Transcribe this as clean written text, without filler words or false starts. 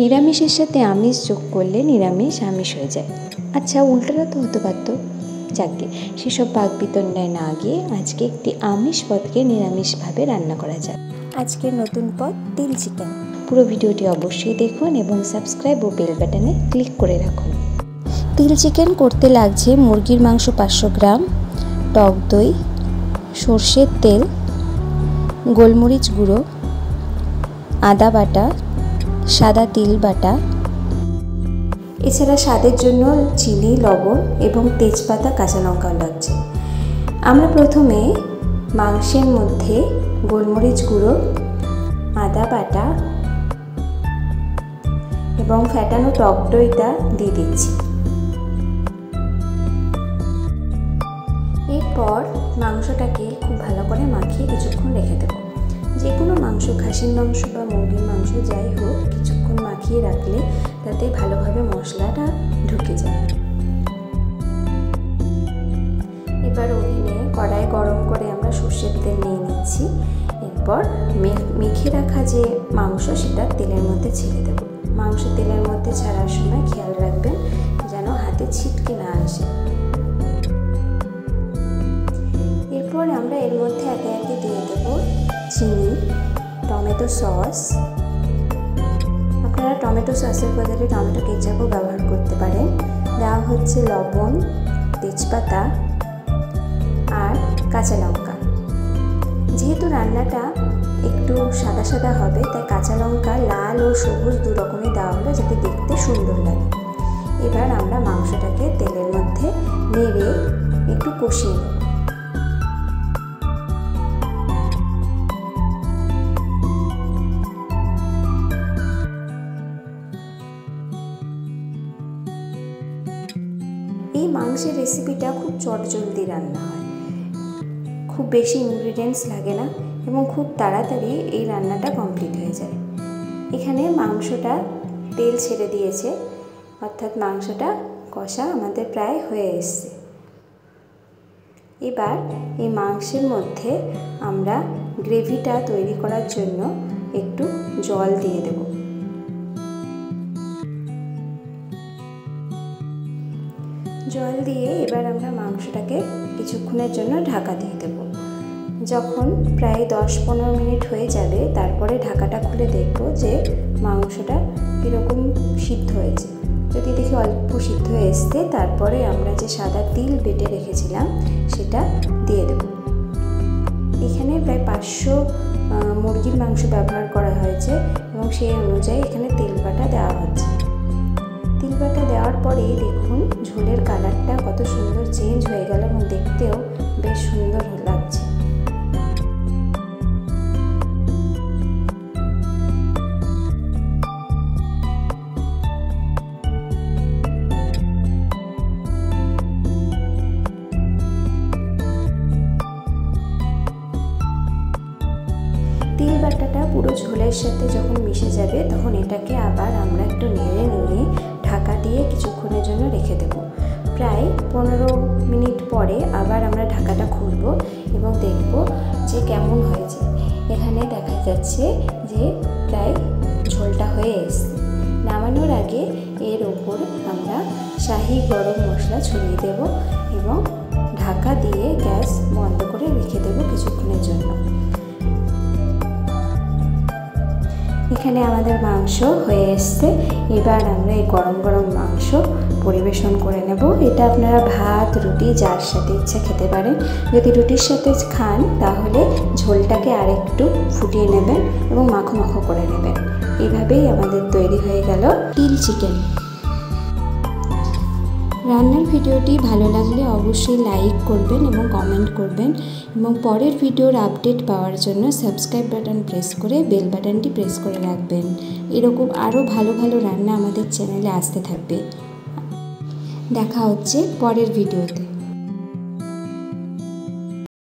নিরামিষের সাথে আমিষ যোগ করলে নিরামিষ আমিষ হয়ে যায়। আচ্ছা, উল্টোটা তো হতে পারতো। যাকে সেসব বাক বিতণ্ডায় না গিয়ে আজকে একটি আমিষ পদকে নিরামিষভাবে রান্না করা যায়। আজকের নতুন পদ তিল চিকেন। পুরো ভিডিওটি অবশ্যই দেখুন এবং সাবস্ক্রাইব ও বেল বাটনে ক্লিক করে রাখুন। তিল চিকেন করতে লাগছে মুরগির মাংস 500 গ্রাম, টক দই, সর্ষের তেল, গোলমরিচ গুঁড়ো, আদা বাটা, সাদা তিল বাটা, এছাড়া স্বাদের জন্য চিনি, লবণ এবং তেজপাতা, কাঁচা লঙ্কাও লাগছে। আমরা প্রথমে মাংসের মধ্যে গোলমরিচ গুঁড়ো, আদা বাটা এবং ফ্যাটানো টক দইটা দিয়ে দিচ্ছি। এরপর মাংসটাকে খুব ভালো করে মাখিয়ে কিছুক্ষণ রেখে দেব। যে কোনো মাংস, খাসির মাংস বা মুরগির মাংস যাই হোক, কিছুক্ষণ মাখিয়ে রাখলে তাতে ভালোভাবে মশলাটা ঢুকে যায়। এবার ওভেনে কড়াই গরম করে আমরা সর্ষের তেল নিয়ে নিচ্ছি। এরপর মেখে রাখা যে মাংস সেটা তেলের মধ্যে ছেড়ে দেব। মাংস তেলের মধ্যে ছাড়ার সময় খেয়াল রাখবেন যেন হাতে ছিটকে না আসে। এরপর আমরা এর মধ্যে একে একে দিয়ে দেবো চিনি, টমেটো সস। আপনারা টমেটো সসের বদলে টমেটো কেচাপও ব্যবহার করতে পারেন। দেওয়া হচ্ছে লবণ, তেজপাতা আর কাঁচা লঙ্কা। যেহেতু রান্নাটা একটু সাদা সাদা হবে, তাই কাঁচা লঙ্কা লাল ও সবুজ দু রকমই দেওয়া হলো, যাতে দেখতে সুন্দর লাগে। এবার আমরা মাংসটাকে তেলের মধ্যে নেড়ে একটু কষিয়ে নেব। এই মাংসের রেসিপিটা খুব চটজলদি রান্না হয়, খুব বেশি ইনগ্রিডিয়েন্টস লাগে না এবং খুব তাড়াতাড়ি এই রান্নাটা কমপ্লিট হয়ে যায়। এখানে মাংসটা তেল ছেড়ে দিয়েছে, অর্থাৎ মাংসটা কষা আমাদের প্রায় হয়ে এসছে। এবার এই মাংসের মধ্যে আমরা গ্রেভিটা তৈরি করার জন্য একটু জল দিয়ে দেব। জল দিয়ে এবার আমরা মাংসটাকে কিছুক্ষণের জন্য ঢাকা দিয়ে দেব। যখন প্রায় 10-15 মিনিট হয়ে যাবে, তারপরে ঢাকাটা খুলে দেখব যে মাংসটা কীরকম সিদ্ধ হয়েছে। যদি দেখি অল্প সিদ্ধ হয়ে এসছে, তারপরে আমরা যে সাদা তিল বেটে রেখেছিলাম সেটা দিয়ে দেব। এখানে প্রায় 500 মুরগির মাংস ব্যবহার করা হয়েছে এবং সেই অনুযায়ী এখানে তিল বাটা দেওয়া হচ্ছে। তিল বাটা দেওয়ার পরে দেখুন ঝোলের কালারটা কত সুন্দর চেঞ্জ হয়ে গেল এবং দেখতেও বেশ সুন্দর লাগছে। তিল বাটাটা পুরো ঝোলের সাথে যখন মিশে যাবে, তখন এটাকে আবার আমরা একটু নেড়ে নিয়ে ঢাকা দিয়ে কিছুক্ষণের জন্য রেখে দেব। প্রায় 15 মিনিট পরে আবার আমরা ঢাকাটা খুলব এবং দেখব যে কেমন হয়েছে। এখানে দেখা যাচ্ছে যে প্রায় ঝোলটা হয়ে এসছে। নামানোর আগে এর ওপর আমরা শাহি গরম মশলা ছড়িয়ে দেব এবং ঢাকা দিয়ে গ্যাস বন্ধ করে রেখে দেব কিছুক্ষণের জন্য। এখানে আমাদের মাংস হয়ে এসছে। এবার আমরা এই গরম গরম মাংস পরিবেশন করে নেব। এটা আপনারা ভাত, রুটি যার সাথে ইচ্ছা খেতে পারেন। যদি রুটির সাথে খান তাহলে ঝোলটাকে আরেকটু ফুটিয়ে নেবেন এবং মাখো মাখো করে নেবেন। এইভাবেই আমাদের তৈরি হয়ে গেল তিল চিকেন। রান্নার ভিডিওটি ভালো লাগলে অবশ্যই লাইক করবেন এবং কমেন্ট করবেন এবং পরের ভিডিওর আপডেট পাওয়ার জন্য সাবস্ক্রাইব বাটন প্রেস করে বেল বাটনটি প্রেস করে রাখবেন। এরকম আরও ভালো ভালো রান্না আমাদের চ্যানেলে আসতে থাকবে। দেখা হচ্ছে পরের ভিডিওতে।